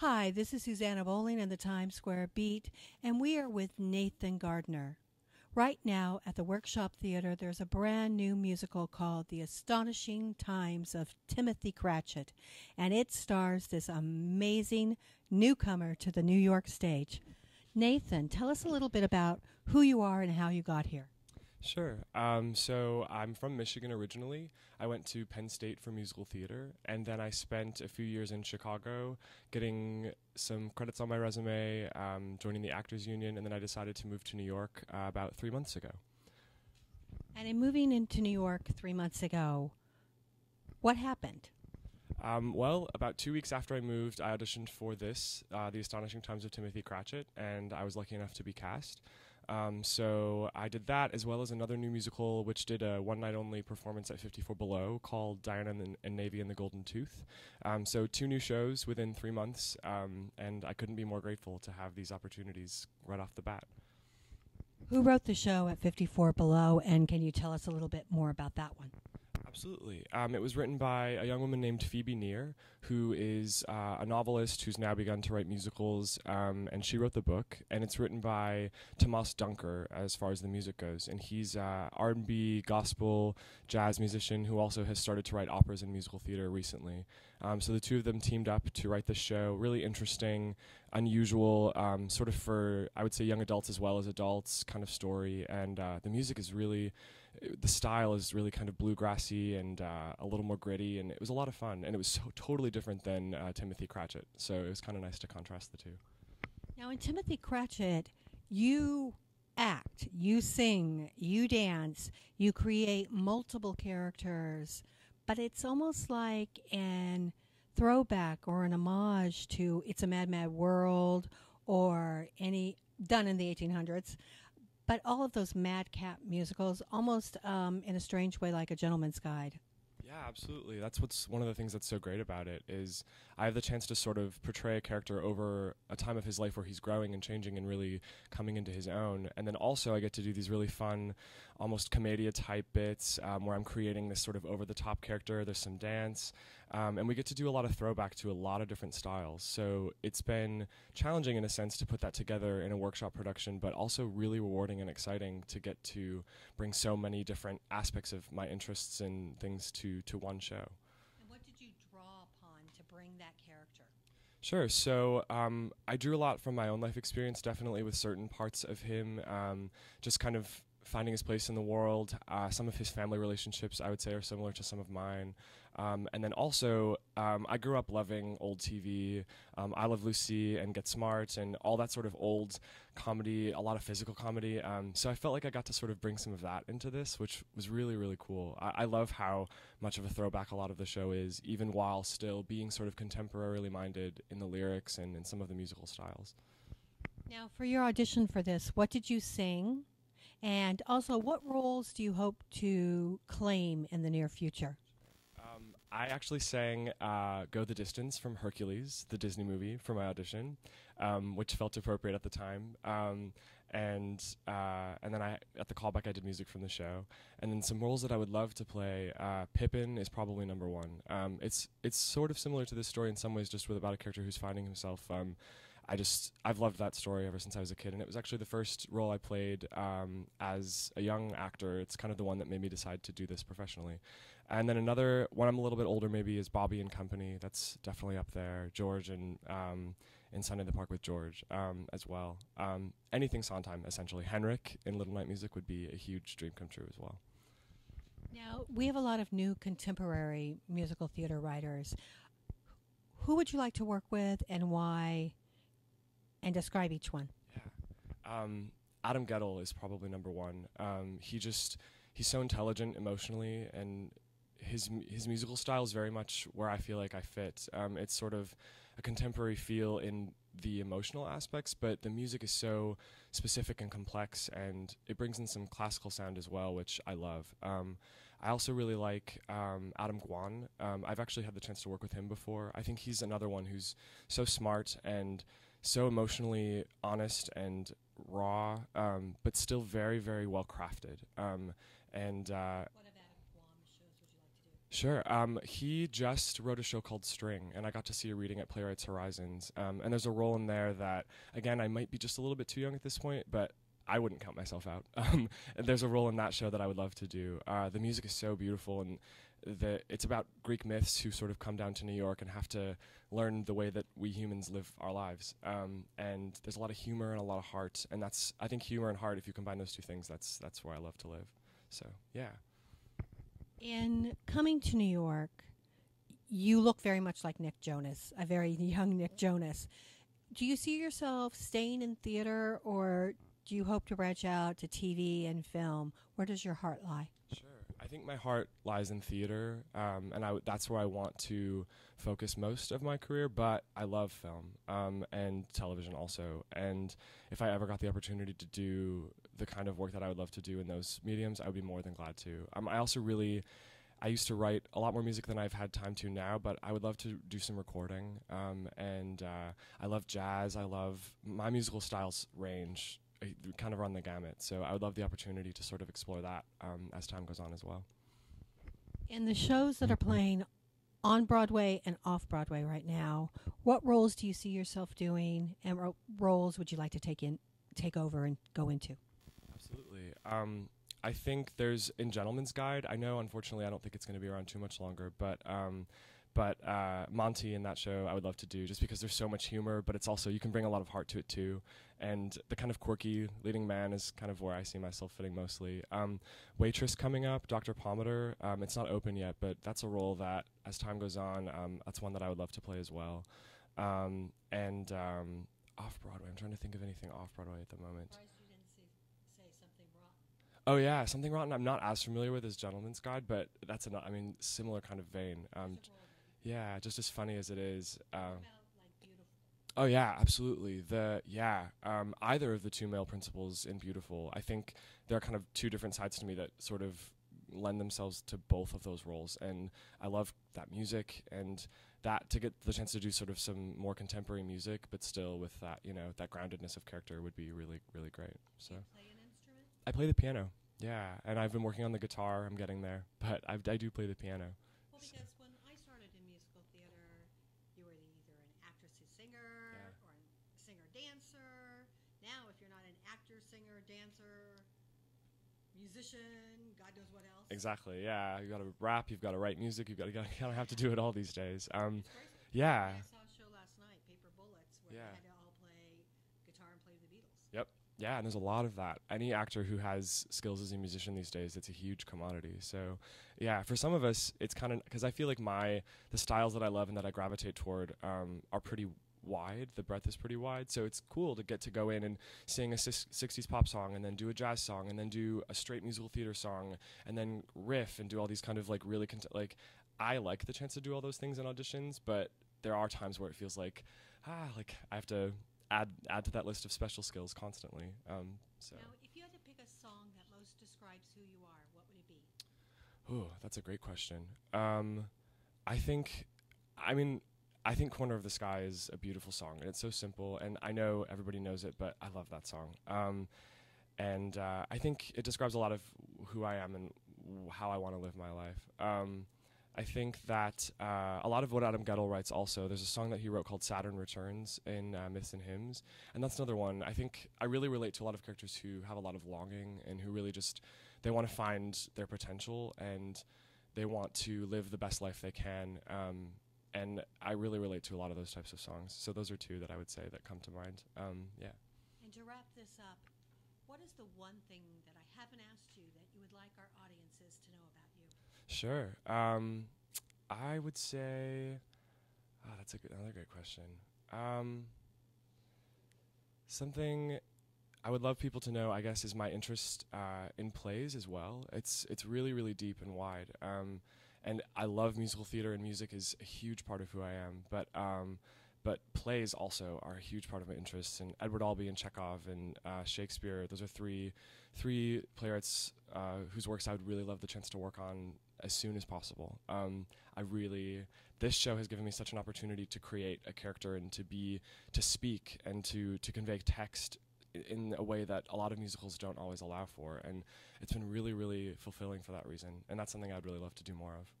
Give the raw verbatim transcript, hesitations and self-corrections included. Hi, this is Susanna Bowling in the Times Square Beat, and we are with Nathan Gardner. Right now at the Workshop Theater, there's a brand new musical called The Astonishing Times of Timothy Cratchit, and it stars this amazing newcomer to the New York stage. Nathan, tell us a little bit about who you are and how you got here. Sure. Um, so I'm from Michigan originally. I went to Penn State for musical theater, and then I spent a few years in Chicago getting some credits on my resume, um, joining the Actors Union, and then I decided to move to New York uh, about three months ago. And in moving into New York three months ago, what happened? Um, well, about two weeks after I moved, I auditioned for this, uh, The Astonishing Times of Timothy Cratchit, and I was lucky enough to be cast. Um, so I did that, as well as another new musical, which did a one-night-only performance at fifty-four Below called Diana and, and Navy and the Golden Tooth. Um, so two new shows within three months, um, and I couldn't be more grateful to have these opportunities right off the bat. Who wrote the show at fifty-four Below, and can you tell us a little bit more about that one? Absolutely. Um, it was written by a young woman named Phoebe Neer, who is uh, a novelist who's now begun to write musicals, um, and she wrote the book. And it's written by Tomas Dunker, as far as the music goes. And he's a R and B, gospel, jazz musician who also has started to write operas and musical theater recently. Um, so the two of them teamed up to write this show. Really interesting, unusual, um, sort of for, I would say, young adults as well as adults kind of story. And uh, the music is really... the style is really kind of bluegrassy and uh, a little more gritty, and it was a lot of fun, and it was so totally different than uh, Timothy Cratchit, so it was kind of nice to contrast the two. Now in Timothy Cratchit, you act, you sing, you dance, you create multiple characters, but it's almost like an throwback or an homage to It's a Mad, Mad World or any, done in the eighteen hundreds. But all of those madcap musicals, almost um, in a strange way like A Gentleman's Guide. Yeah, absolutely. That's what's one of the things that's so great about it is I have the chance to sort of portray a character over a time of his life where he's growing and changing and really coming into his own. And then also I get to do these really fun, almost commedia type bits um, where I'm creating this sort of over-the-top character. There's some dance. Um, and we get to do a lot of throwback to a lot of different styles. So it's been challenging in a sense to put that together in a workshop production, but also really rewarding and exciting to get to bring so many different aspects of my interests and things to, to one show. And what did you draw upon to bring that character? Sure. So um, I drew a lot from my own life experience, definitely with certain parts of him, um, just kind of finding his place in the world. Uh, some of his family relationships, I would say, are similar to some of mine. Um, and then also, um, I grew up loving old T V, um, I Love Lucy and Get Smart and all that sort of old comedy, a lot of physical comedy. Um, so I felt like I got to sort of bring some of that into this, which was really, really cool. I, I love how much of a throwback a lot of the show is, even while still being sort of contemporarily minded in the lyrics and in some of the musical styles. Now, for your audition for this, what did you sing? And also, what roles do you hope to claim in the near future? Um, I actually sang uh, Go the Distance from Hercules, the Disney movie, for my audition, um, which felt appropriate at the time. Um, and uh, and then I, at the callback, I did music from the show. And then some roles that I would love to play, uh, Pippin is probably number one. Um, it's, it's sort of similar to this story in some ways, just with about a character who's finding himself. Um, I just, I've loved that story ever since I was a kid, and it was actually the first role I played um, as a young actor. It's kind of the one that made me decide to do this professionally. And then another one I'm a little bit older maybe is Bobby and Company. That's definitely up there. George and um, in Sunday in the Park with George um, as well. Um, anything Sondheim, essentially. Henrik in Little Night Music would be a huge dream come true as well. Now, we have a lot of new contemporary musical theater writers. Who would you like to work with and why? And describe each one. Yeah. Um, Adam Guettel is probably number one. Um, he just, he's so intelligent emotionally, and his, his musical style is very much where I feel like I fit. Um, it's sort of a contemporary feel in the emotional aspects, but the music is so specific and complex, and it brings in some classical sound as well, which I love. Um, I also really like um, Adam Guan. Um, I've actually had the chance to work with him before. I think he's another one who's so smart and so emotionally honest and raw, um, but still very, very well crafted. Um, and uh, what of Adam Guan's shows would you like to do? Sure. Um, he just wrote a show called String, and I got to see a reading at Playwrights Horizons. Um, and there's a role in there that, again, I might be just a little bit too young at this point, but I wouldn't count myself out. Um, there's a role in that show that I would love to do. Uh, the music is so beautiful, and the, it's about Greek myths who sort of come down to New York and have to learn the way that we humans live our lives. Um, and there's a lot of humor and a lot of heart, and that's, I think, humor and heart. If you combine those two things, that's that's where I love to live. So yeah. In coming to New York, you look very much like Nick Jonas, a very young Nick Jonas. Do you see yourself staying in theater, or do you hope to branch out to T V and film? Where does your heart lie? Sure. I think my heart lies in theater, um, and I w that's where I want to focus most of my career, but I love film um, and television also. And if I ever got the opportunity to do the kind of work that I would love to do in those mediums, I would be more than glad to. Um, I also really, I used to write a lot more music than I've had time to now, but I would love to do some recording. Um, and uh, I love jazz. I love, my musical styles range, I kind of run the gamut. So I would love the opportunity to sort of explore that um, as time goes on as well. In the shows that are playing on Broadway and off Broadway right now, what roles do you see yourself doing, and ro roles would you like to take in, take over and go into? Absolutely. Um, I think there's in Gentleman's Guide. I know, unfortunately, I don't think it's going to be around too much longer, but um, but uh, Monty in that show I would love to do, just because there's so much humor, but it's also, you can bring a lot of heart to it too. And the kind of quirky leading man is kind of where I see myself fitting mostly. Um, Waitress coming up, Doctor Palmiter, um, it's not open yet, but that's a role that as time goes on, um, that's one that I would love to play as well. Um, and um, off-Broadway, I'm trying to think of anything off-Broadway at the moment. Oh yeah, Something Rotten I'm not as familiar with as Gentleman's Guide, but that's, a I mean, similar kind of vein. Um, yeah, just as funny as it is. Um, about, like, Beautiful? Oh yeah, absolutely. The yeah, um, either of the two male principals in Beautiful, I think there are kind of two different sides to me that sort of lend themselves to both of those roles, and I love that music, and that to get the chance to do sort of some more contemporary music, but still with that, you know, that groundedness of character would be really, really great. So. I play the piano, yeah, and I've been working on the guitar. I'm getting there, but I've, I do play the piano. Well, because so. When I started in musical theater, you were either an actress who singer yeah. or a singer-dancer. Now, if you're not an actor, singer, dancer, musician, God knows what else. Exactly, yeah. You've got to rap, you've got to write music, you've got to, you kind of have to do it all these days. Um, yeah. I saw a show last night, Paper Bullets, where yeah. they had to all play guitar and play the Beatles. Yep. Yeah, and there's a lot of that. Any actor who has skills as a musician these days, it's a huge commodity. So, yeah, for some of us, it's kind of, because I feel like my, the styles that I love and that I gravitate toward um, are pretty wide. The breadth is pretty wide. So it's cool to get to go in and sing a sixties pop song, and then do a jazz song, and then do a straight musical theater song, and then riff and do all these kind of like really, cont like, I like the chance to do all those things in auditions, but there are times where it feels like, ah, like I have to add add to that list of special skills constantly. Um, so. Now, if you had to pick a song that most describes who you are, what would it be? Oh, that's a great question. Um, I think, I mean, I think Corner of the Sky is a beautiful song, and it's so simple, and I know everybody knows it, but I love that song. Um, and uh, I think it describes a lot of who I am and w how I want to live my life. Um, I think that uh, a lot of what Adam Guettel writes also, there's a song that he wrote called Saturn Returns in uh, Myths and Hymns, and that's another one. I think I really relate to a lot of characters who have a lot of longing and who really just, they want to find their potential and they want to live the best life they can, um, and I really relate to a lot of those types of songs. So those are two that I would say that come to mind, um, yeah. And to wrap this up, what is the one thing that I haven't asked you that you would like our audiences to know about? Sure. Um, I would say, oh, that's a good, another great question. Um, something I would love people to know, I guess, is my interest uh, in plays as well. It's it's really, really deep and wide. Um, and I love musical theater, and music is a huge part of who I am. But um, but plays also are a huge part of my interests. And Edward Albee and Chekhov and uh, Shakespeare, those are three three playwrights uh, whose works I would really love the chance to work on as soon as possible. Um, I really, this show has given me such an opportunity to create a character and to be, to speak and to, to convey text i- in a way that a lot of musicals don't always allow for. And it's been really, really fulfilling for that reason. And that's something I'd really love to do more of.